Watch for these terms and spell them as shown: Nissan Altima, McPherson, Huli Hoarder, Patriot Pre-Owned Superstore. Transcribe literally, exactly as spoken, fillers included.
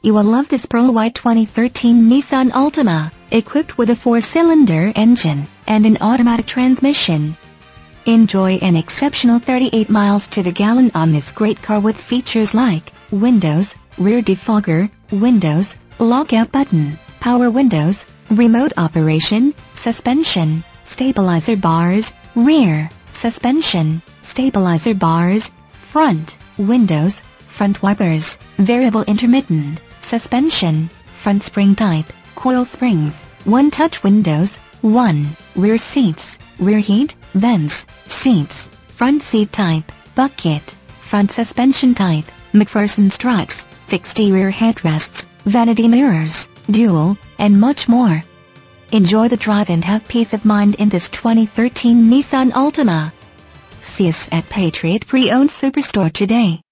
You will love this pearl white twenty thirteen Nissan Altima, equipped with a four-cylinder engine and an automatic transmission. Enjoy an exceptional thirty-eight miles to the gallon on this great car with features like windows, rear defogger, windows, lockout button, power windows, remote operation, suspension, stabilizer bars, rear, suspension, stabilizer bars, front, windows, front wipers, variable intermittent, suspension, front spring type, coil springs, one-touch windows, one, rear seats, rear heat, vents, seats, front seat type, bucket, front suspension type, McPherson struts, fixed rear headrests, vanity mirrors, dual, and much more. Enjoy the drive and have peace of mind in this twenty thirteen Nissan Altima. See us at Patriot Pre-Owned Superstore today.